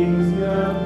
Things that